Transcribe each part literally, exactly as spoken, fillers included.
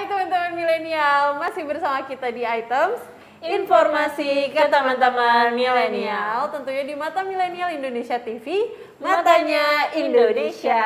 Hai teman-teman milenial, masih bersama kita di I-Tems, informasi ke teman-teman milenial, tentunya di Mata Milenial Indonesia T V, Matanya Indonesia.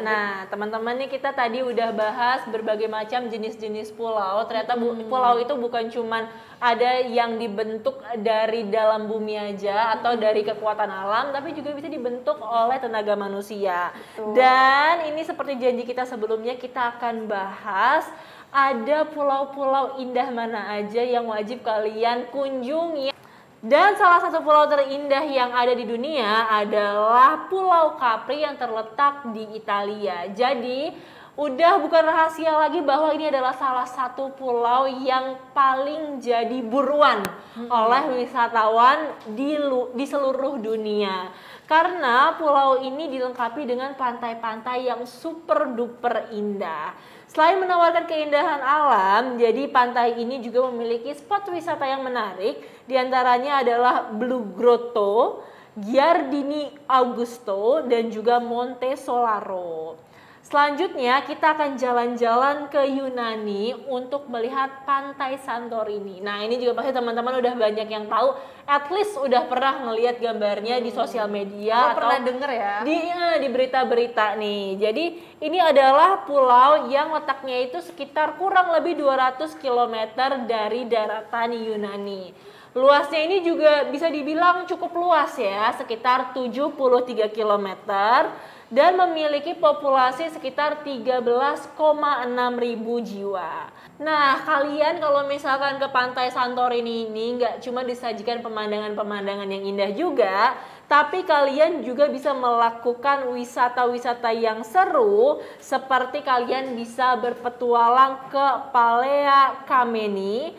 Nah teman-teman nih, kita tadi udah bahas berbagai macam jenis-jenis pulau. Ternyata hmm. pulau itu bukan cuman ada yang dibentuk dari dalam bumi aja atau dari kekuatan alam, tapi juga bisa dibentuk oleh tenaga manusia. Betul. Dan ini seperti janji kita sebelumnya, kita akan bahas ada pulau-pulau indah mana aja yang wajib kalian kunjungi. Dan salah satu pulau terindah yang ada di dunia adalah Pulau Capri yang terletak di Italia. Jadi udah bukan rahasia lagi bahwa ini adalah salah satu pulau yang paling jadi buruan hmm. oleh wisatawan di, di seluruh dunia. Karena pulau ini dilengkapi dengan pantai-pantai yang super duper indah. Selain menawarkan keindahan alam, jadi pantai ini juga memiliki spot wisata yang menarik. Di antaranya adalah Blue Grotto, Giardini Augusto, dan juga Monte Solaro. Selanjutnya kita akan jalan-jalan ke Yunani untuk melihat pantai Santorini. Nah ini juga pasti teman-teman udah banyak yang tahu, at least udah pernah ngelihat gambarnya hmm. di sosial media. Lo atau pernah denger ya? Di, eh, di berita-berita nih. Jadi ini adalah pulau yang letaknya itu sekitar kurang lebih dua ratus kilometer dari daratan Yunani. Luasnya ini juga bisa dibilang cukup luas ya, sekitar tujuh puluh tiga kilometer. Dan memiliki populasi sekitar tiga belas koma enam ribu jiwa. Nah, kalian kalau misalkan ke pantai Santorini ini nggak cuma disajikan pemandangan-pemandangan yang indah juga, tapi kalian juga bisa melakukan wisata-wisata yang seru, seperti kalian bisa berpetualang ke Palea Kameni.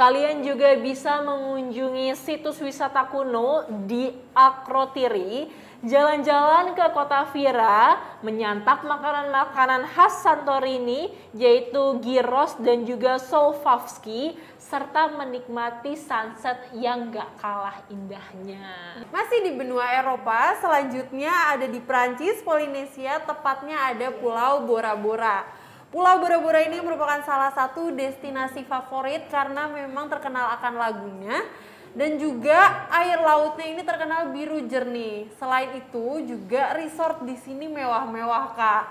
Kalian juga bisa mengunjungi situs wisata kuno di Akrotiri, jalan-jalan ke kota Fira, menyantap makanan-makanan khas Santorini yaitu gyros dan juga souvlaki, serta menikmati sunset yang gak kalah indahnya. Masih di benua Eropa, selanjutnya ada di Prancis, Polinesia, tepatnya ada Pulau Bora Bora. Pulau Bora Bora ini merupakan salah satu destinasi favorit karena memang terkenal akan lagunya dan juga air lautnya ini terkenal biru jernih. Selain itu juga resort di sini mewah-mewah, Kak.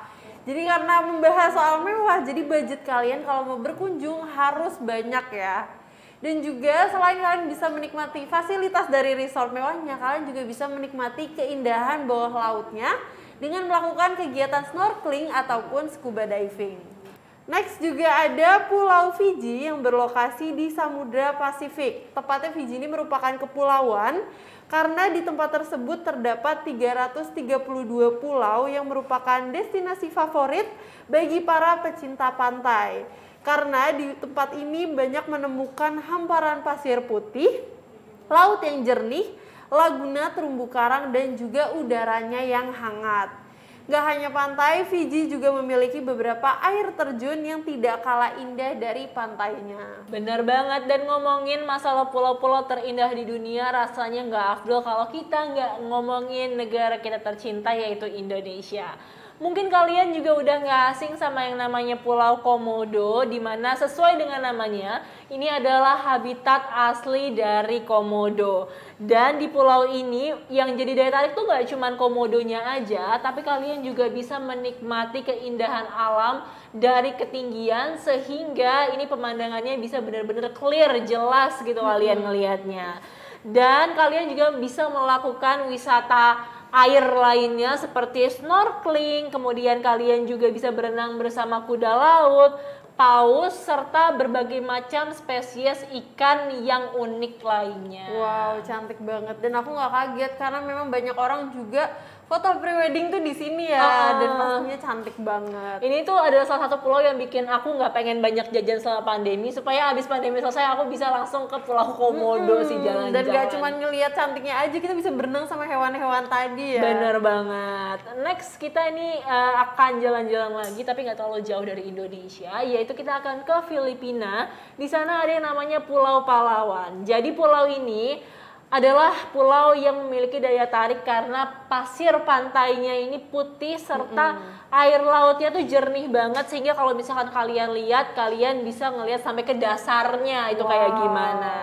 Jadi karena membahas soal mewah, jadi budget kalian kalau mau berkunjung harus banyak ya. Dan juga selain kalian bisa menikmati fasilitas dari resort mewahnya, kalian juga bisa menikmati keindahan bawah lautnya dengan melakukan kegiatan snorkeling ataupun scuba diving. Next juga ada Pulau Fiji yang berlokasi di Samudra Pasifik. Tepatnya Fiji ini merupakan kepulauan karena di tempat tersebut terdapat tiga ratus tiga puluh dua pulau yang merupakan destinasi favorit bagi para pecinta pantai. Karena di tempat ini banyak menemukan hamparan pasir putih, laut yang jernih, laguna terumbu karang dan juga udaranya yang hangat. Gak hanya pantai, Fiji juga memiliki beberapa air terjun yang tidak kalah indah dari pantainya. Bener banget, dan ngomongin masalah pulau-pulau terindah di dunia rasanya nggak afdol kalau kita nggak ngomongin negara kita tercinta yaitu Indonesia. Mungkin kalian juga udah nggak asing sama yang namanya Pulau Komodo, dimana sesuai dengan namanya ini adalah habitat asli dari komodo. Dan di pulau ini yang jadi daya tarik tuh nggak cuma komodonya aja, tapi kalian juga bisa menikmati keindahan alam dari ketinggian sehingga ini pemandangannya bisa benar-benar clear, jelas gitu kalian ngelihatnya. Dan kalian juga bisa melakukan wisata air lainnya seperti snorkeling, kemudian kalian juga bisa berenang bersama kuda laut, paus, serta berbagai macam spesies ikan yang unik lainnya. Wow, cantik banget. Dan aku nggak kaget karena memang banyak orang juga foto prewedding tuh di sini ya, ah, dan pastinya cantik banget. Ini tuh adalah salah satu pulau yang bikin aku nggak pengen banyak jajan selama pandemi, supaya abis pandemi selesai aku bisa langsung ke Pulau Komodo hmm, sih jalan-jalan. Dan gak cuma ngelihat cantiknya aja, kita bisa berenang sama hewan-hewan tadi ya. Bener banget. Next kita ini uh, akan jalan-jalan lagi, tapi nggak terlalu jauh dari Indonesia, yaitu kita akan ke Filipina. Di sana ada yang namanya Pulau Palawan. Jadi pulau ini adalah pulau yang memiliki daya tarik karena pasir pantainya ini putih serta mm-hmm. air lautnya tuh jernih banget, sehingga kalau misalkan kalian lihat, kalian bisa ngelihat sampai ke dasarnya itu wow. kayak gimana.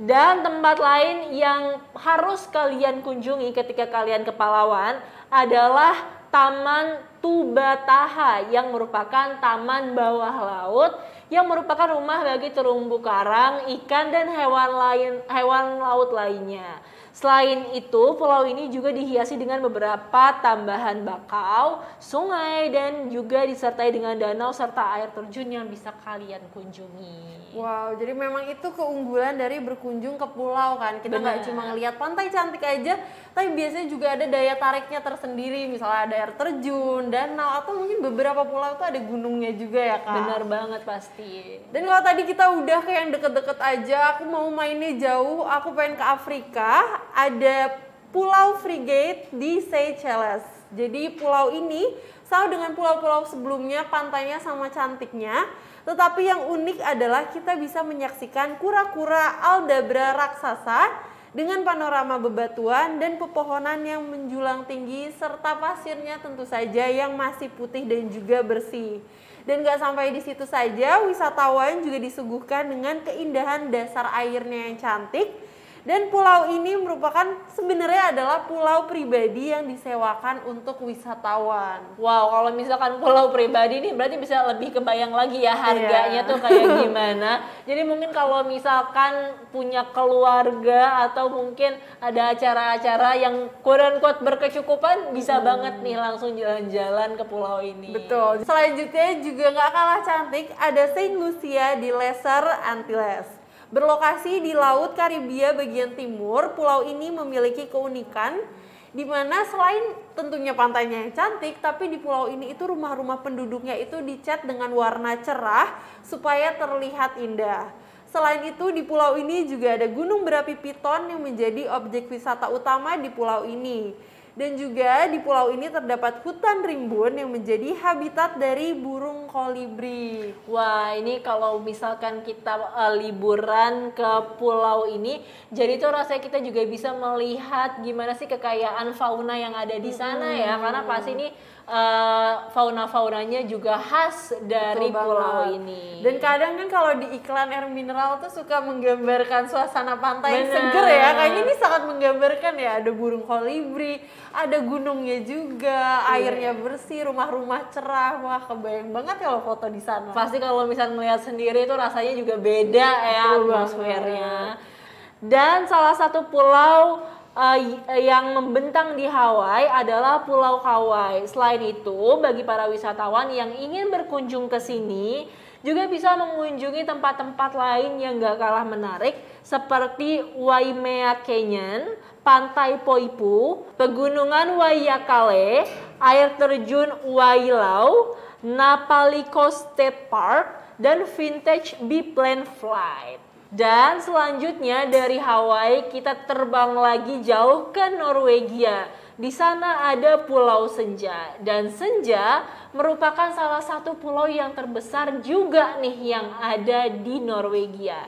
Dan tempat lain yang harus kalian kunjungi ketika kalian ke Palawan adalah Taman Tubataha yang merupakan taman bawah laut yang merupakan rumah bagi terumbu karang, ikan, dan hewan lain hewan laut lainnya. Selain itu, pulau ini juga dihiasi dengan beberapa tambahan bakau, sungai, dan juga disertai dengan danau serta air terjun yang bisa kalian kunjungi. Wow, jadi memang itu keunggulan dari berkunjung ke pulau kan. Kita nggak cuma ngelihat pantai cantik aja, tapi biasanya juga ada daya tariknya tersendiri. Misalnya ada air terjun, danau, atau mungkin beberapa pulau itu ada gunungnya juga ya Kak. Benar banget pasti. Dan kalau tadi kita udah ke yang deket-deket aja, aku mau mainnya jauh, aku pengen ke Afrika. Ada Pulau Frigate di Seychelles. Jadi pulau ini sama dengan pulau-pulau sebelumnya, pantainya sama cantiknya. Tetapi yang unik adalah kita bisa menyaksikan kura-kura Aldabra raksasa dengan panorama bebatuan dan pepohonan yang menjulang tinggi, serta pasirnya tentu saja yang masih putih dan juga bersih. Dan gak sampai di situ saja, wisatawan juga disuguhkan dengan keindahan dasar airnya yang cantik. Dan pulau ini merupakan sebenarnya adalah pulau pribadi yang disewakan untuk wisatawan. Wow, kalau misalkan pulau pribadi ini berarti bisa lebih kebayang lagi ya harganya yeah. tuh kayak gimana. Jadi mungkin kalau misalkan punya keluarga atau mungkin ada acara-acara yang quote-unquote berkecukupan, bisa hmm. banget nih langsung jalan-jalan ke pulau ini. Betul. Selanjutnya juga nggak kalah cantik, ada Saint Lucia di Lesser Antilles. Berlokasi di Laut Karibia bagian timur, pulau ini memiliki keunikan di mana selain tentunya pantainya yang cantik, tapi di pulau ini itu rumah-rumah penduduknya itu dicat dengan warna cerah supaya terlihat indah. Selain itu di pulau ini juga ada gunung berapi piton yang menjadi objek wisata utama di pulau ini. Dan juga di pulau ini terdapat hutan rimbun yang menjadi habitat dari burung kolibri. Wah, ini kalau misalkan kita uh, liburan ke pulau ini, jadi tuh rasanya kita juga bisa melihat gimana sih kekayaan fauna yang ada di sana hmm. ya. Karena pasti ini uh, fauna-faunanya juga khas dari pulau ini. Dan kadang kan kalau di iklan air mineral tuh suka menggambarkan suasana pantai yang seger ya. Kayaknya ini sangat menggambarkan ya, ada burung kolibri, ada gunungnya juga, hmm. airnya bersih, rumah-rumah cerah. Wah, kebayang banget kalau foto di sana. Pasti kalau misalnya melihat sendiri itu rasanya juga beda ya atmosfernya. Dan salah satu pulau uh, yang membentang di Hawaii adalah Pulau Kauai. Selain itu, bagi para wisatawan yang ingin berkunjung ke sini juga bisa mengunjungi tempat-tempat lain yang gak kalah menarik seperti Waimea Canyon, Pantai Poipu, Pegunungan Waiakele, Air Terjun Waileau, Napali Coast State Park, dan Vintage Biplane Flight. Dan selanjutnya dari Hawaii kita terbang lagi jauh ke Norwegia. Di sana ada Pulau Senja, dan Senja merupakan salah satu pulau yang terbesar juga nih yang ada di Norwegia.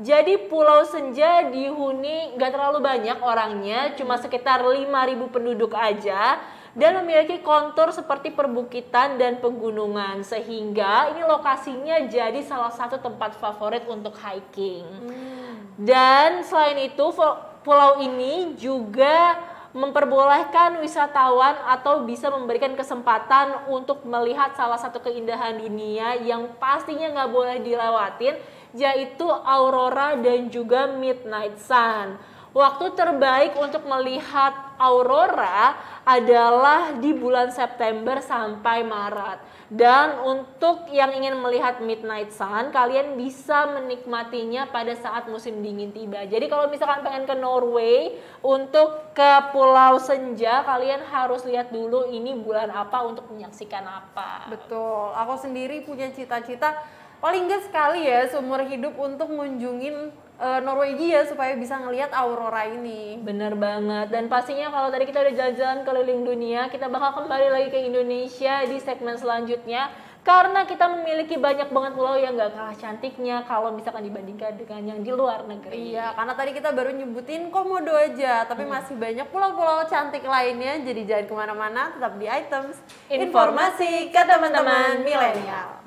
Jadi Pulau Senja dihuni gak terlalu banyak orangnya, cuma sekitar lima ribu penduduk aja, dan memiliki kontur seperti perbukitan dan pegunungan, sehingga ini lokasinya jadi salah satu tempat favorit untuk hiking. Dan selain itu, pulau ini juga memperbolehkan wisatawan atau bisa memberikan kesempatan untuk melihat salah satu keindahan dunia yang pastinya nggak boleh dilewatin, yaitu Aurora dan juga Midnight Sun. Waktu terbaik untuk melihat Aurora adalah di bulan September sampai Maret. Dan untuk yang ingin melihat Midnight Sun, kalian bisa menikmatinya pada saat musim dingin tiba. Jadi kalau misalkan pengen ke Norway, untuk ke Pulau Senja, kalian harus lihat dulu ini bulan apa untuk menyaksikan apa. Betul, aku sendiri punya cita-cita paling nggak sekali ya seumur hidup untuk mengunjungin Norwegia supaya bisa ngelihat Aurora ini. Bener banget. Dan pastinya kalau tadi kita udah jalan-jalan keliling dunia, kita bakal kembali lagi ke Indonesia di segmen selanjutnya. Karena kita memiliki banyak banget pulau yang gak kalah cantiknya kalau misalkan dibandingkan dengan yang di luar negeri. Iya, karena tadi kita baru nyebutin Komodo aja, tapi hmm. masih banyak pulau-pulau cantik lainnya. Jadi jangan kemana-mana, tetap di I-Tems. Informasi, Informasi ke teman-teman milenial.